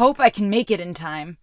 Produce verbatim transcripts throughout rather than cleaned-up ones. hope I can make it in time.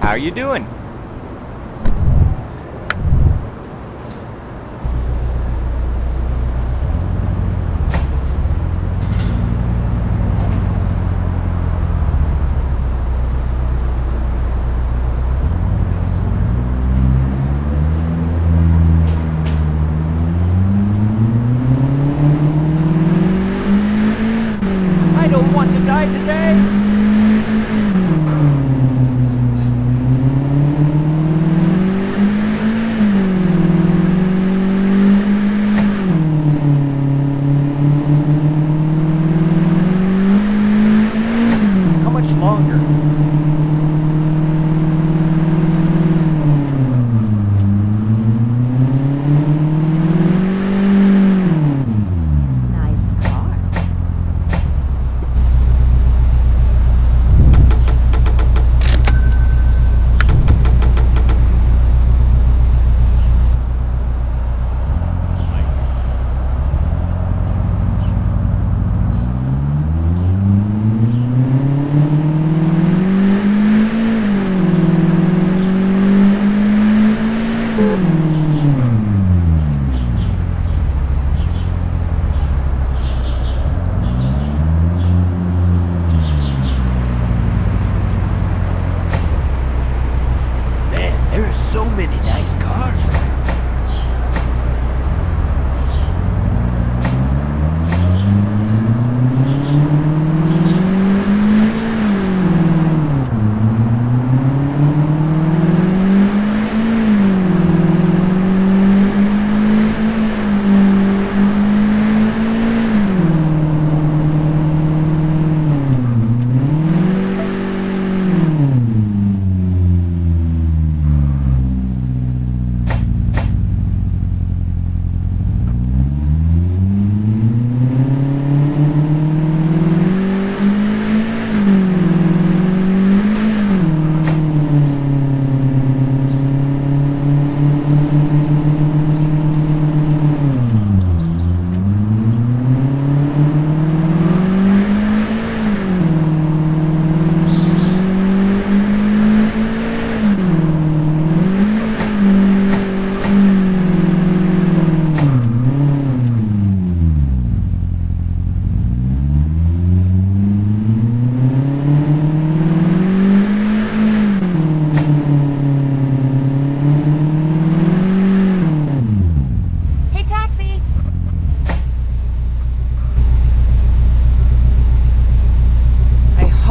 How are you doing? I don't want to die today.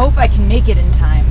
hope I can make it in time.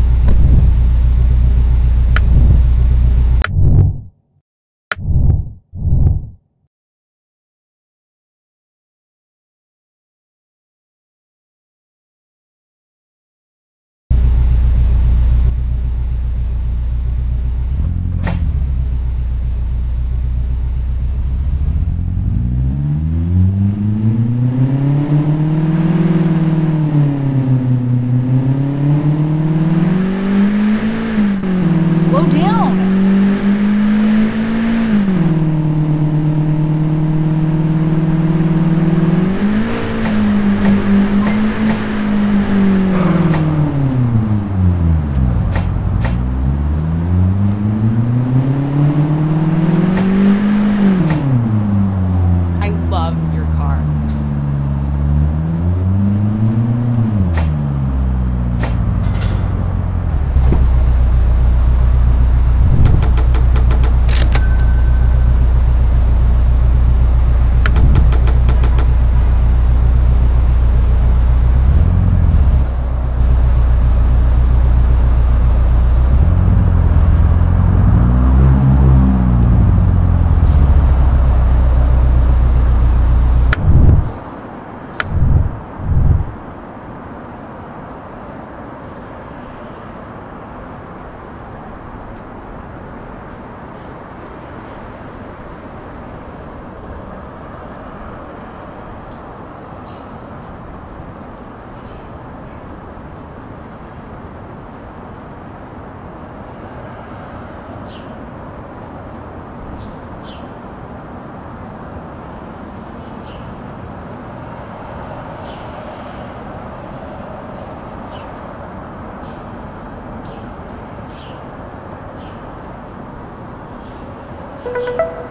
You